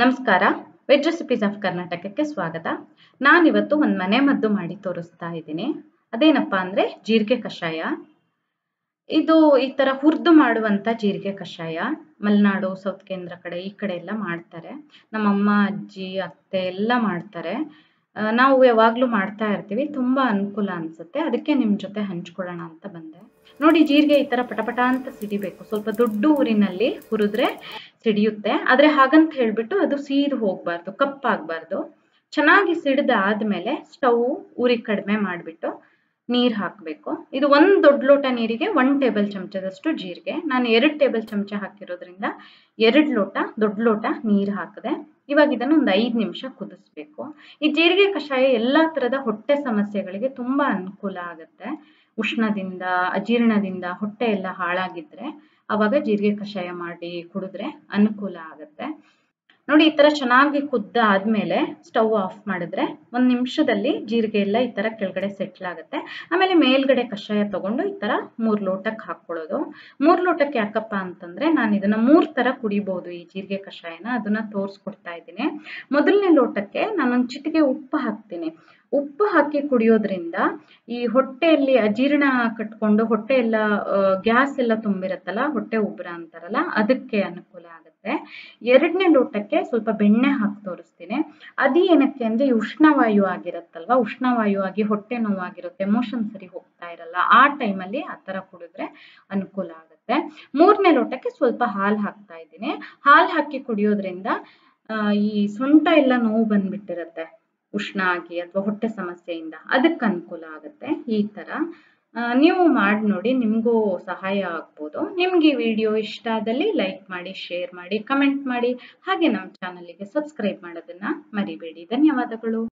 ನಮಸ್ಕಾರ veg recipes of ಕರ್ನಾಟಕಕ್ಕೆ ಸ್ವಾಗತ. ನಾನಿವತ್ತು ಒಂದು ಮನೆ ಮದ್ದು ಮಾಡಿ ತೋರಿಸ್ತಾ ಇದ್ದೀನಿ. ಅದೇನಪ್ಪ ಅಂದರೆ ಜೀರಿಗೆ ಕಷಾಯ. ಇದು ಈ ಥರ ಹುರಿದು ಮಾಡುವಂಥ ಜೀರಿಗೆ ಕಷಾಯ ಮಲೆನಾಡು ಸೌತ್ ಕೇಂದ್ರ ಕಡೆ ಈ ಕಡೆ ಎಲ್ಲ ಮಾಡ್ತಾರೆ. ನಮ್ಮಮ್ಮ ಅಜ್ಜಿ ಅತ್ತೆ ಎಲ್ಲ ಮಾಡ್ತಾರೆ. ನಾವು ಯಾವಾಗಲೂ ಮಾಡ್ತಾ ಇರ್ತೀವಿ, ತುಂಬ ಅನುಕೂಲ ಅನಿಸುತ್ತೆ. ಅದಕ್ಕೆ ನಿಮ್ಮ ಜೊತೆ ಹಂಚ್ಕೊಳ್ಳೋಣ ಅಂತ ಬಂದೆ. ನೋಡಿ, ಜೀರಿಗೆ ಈ ಥರ ಪಟಪಟ ಅಂತ ಸಿಡಿಬೇಕು. ಸ್ವಲ್ಪ ದೊಡ್ಡ ಊರಿನಲ್ಲಿ ಹುರಿದ್ರೆ ಸಿಡಿಯುತ್ತೆ, ಆದರೆ ಹಾಗಂತ ಹೇಳಿಬಿಟ್ಟು ಅದು ಸೀದು ಹೋಗಬಾರ್ದು, ಕಪ್ಪಾಗಬಾರ್ದು. ಚೆನ್ನಾಗಿ ಸಿಡಿದಾದ್ಮೇಲೆ ಸ್ಟವ್ ಉರಿ ಕಡಿಮೆ ಮಾಡಿಬಿಟ್ಟು ನೀರು ಹಾಕಬೇಕು. ಇದು ಒಂದು ದೊಡ್ಡ ಲೋಟ ನೀರಿಗೆ 1 ಟೇಬಲ್ ಚಮಚದಷ್ಟು ಜೀರಿಗೆ, ನಾನು 2 ಟೇಬಲ್ ಚಮಚ ಹಾಕಿರೋದ್ರಿಂದ 2 ಲೋಟ ದೊಡ್ಡ ಲೋಟ ನೀರು ಹಾಕಿದೆ. ಇವಾಗ ಇದನ್ನು ಒಂದು 5 ನಿಮಿಷ ಕುದಿಸ್ಬೇಕು. ಈ ಜೀರಿಗೆ ಕಷಾಯ ಎಲ್ಲ ಥರದ ಹೊಟ್ಟೆ ಸಮಸ್ಯೆಗಳಿಗೆ ತುಂಬ ಅನುಕೂಲ ಆಗುತ್ತೆ. ಉಷ್ಣದಿಂದ ಅಜೀರ್ಣದಿಂದ ಹೊಟ್ಟೆ ಎಲ್ಲ ಹಾಳಾಗಿದ್ರೆ ಆವಾಗ ಜೀರಿಗೆ ಕಷಾಯ ಮಾಡಿ ಕುಡಿದ್ರೆ ಅನುಕೂಲ ಆಗುತ್ತೆ. ನೋಡಿ, ಈ ಥರ ಚೆನ್ನಾಗಿ ಕುದ್ದ ಆದ್ಮೇಲೆ ಸ್ಟವ್ ಆಫ್ ಮಾಡಿದ್ರೆ 1 ನಿಮಿಷದಲ್ಲಿ ಜೀರಿಗೆ ಎಲ್ಲ ಈ ಥರ ಕೆಳಗಡೆ ಸೆಟ್ಲ್ ಆಗುತ್ತೆ. ಆಮೇಲೆ ಮೇಲ್ಗಡೆ ಕಷಾಯ ತಗೊಂಡು ಈ ಥರ 3 ಲೋಟಕ್ಕೆ ಹಾಕ್ಕೊಳ್ಳೋದು. 3 ಲೋಟಕ್ಕೆ ಯಾಕಪ್ಪ ಅಂತಂದ್ರೆ ನಾನು ಇದನ್ನ 3 ಥರ ಕುಡಿಬಹುದು ಈ ಜೀರಿಗೆ ಕಷಾಯನ, ಅದನ್ನ ತೋರಿಸ್ಕೊಡ್ತಾ ಇದ್ದೀನಿ. ಮೊದಲನೇ ಲೋಟಕ್ಕೆ ನಾನೊಂದು ಚಿಟಿಕೆ ಉಪ್ಪು ಹಾಕ್ತೀನಿ. ಉಪ್ಪು ಹಾಕಿ ಕುಡಿಯೋದ್ರಿಂದ ಈ ಹೊಟ್ಟೆಯಲ್ಲಿ ಅಜೀರ್ಣ ಕಟ್ಕೊಂಡು ಹೊಟ್ಟೆ ಎಲ್ಲ ಗ್ಯಾಸ್ ಎಲ್ಲ ತುಂಬಿರತ್ತಲ್ಲ, ಹೊಟ್ಟೆ ಉಬ್ಬರ ಅಂತಾರಲ್ಲ, ಅದಕ್ಕೆ ಅನುಕೂಲ ಆಗುತ್ತೆ. 2ನೇ ಲೋಟಕ್ಕೆ ಸ್ವಲ್ಪ ಬೆಣ್ಣೆ ಹಾಕಿ ತೋರಿಸ್ತೀನಿ. ಅದು ಏನಕ್ಕೆ ಅಂದ್ರೆ ಈ ಉಷ್ಣವಾಯು ಆಗಿರತ್ತಲ್ವಾ, ಉಷ್ಣವಾಯು ಆಗಿ ಹೊಟ್ಟೆ ನೋವಾಗಿರುತ್ತೆ, ಮೋಷನ್ ಸರಿ ಹೋಗ್ತಾ ಇರಲ್ಲ, ಆ ಟೈಮಲ್ಲಿ ಆ ತರ ಕುಡಿದ್ರೆ ಅನುಕೂಲ ಆಗುತ್ತೆ. 3ನೇ ಲೋಟಕ್ಕೆ ಸ್ವಲ್ಪ ಹಾಲು ಹಾಕ್ತಾ ಇದ್ದೀನಿ. ಹಾಲು ಹಾಕಿ ಕುಡಿಯೋದ್ರಿಂದ ಈ ಸೊಂಟ ಎಲ್ಲ ನೋವು ಬಂದ್ಬಿಟ್ಟಿರತ್ತೆ ಉಷ್ಣ ಆಗಿ ಅಥವಾ ಹೊಟ್ಟೆ ಸಮಸ್ಯೆಯಿಂದ, ಅದಕ್ಕೆ ಅನುಕೂಲ ಆಗುತ್ತೆ. ಈ ತರ ನೀವು ಮಾಡಿ ನೋಡಿ, ನಿಮಗೂ ಸಹಾಯ ಆಗ್ಬೋದು. ನಿಮ್ಗೆ ಈ ವಿಡಿಯೋ ಇಷ್ಟ ಆದಲ್ಲಿ ಲೈಕ್ ಮಾಡಿ, ಶೇರ್ ಮಾಡಿ, ಕಮೆಂಟ್ ಮಾಡಿ, ಹಾಗೆ ನಮ್ಮ ಚಾನಲ್ಗೆ ಸಬ್ಸ್ಕ್ರೈಬ್ ಮಾಡೋದನ್ನ ಮರಿಬೇಡಿ. ಧನ್ಯವಾದಗಳು.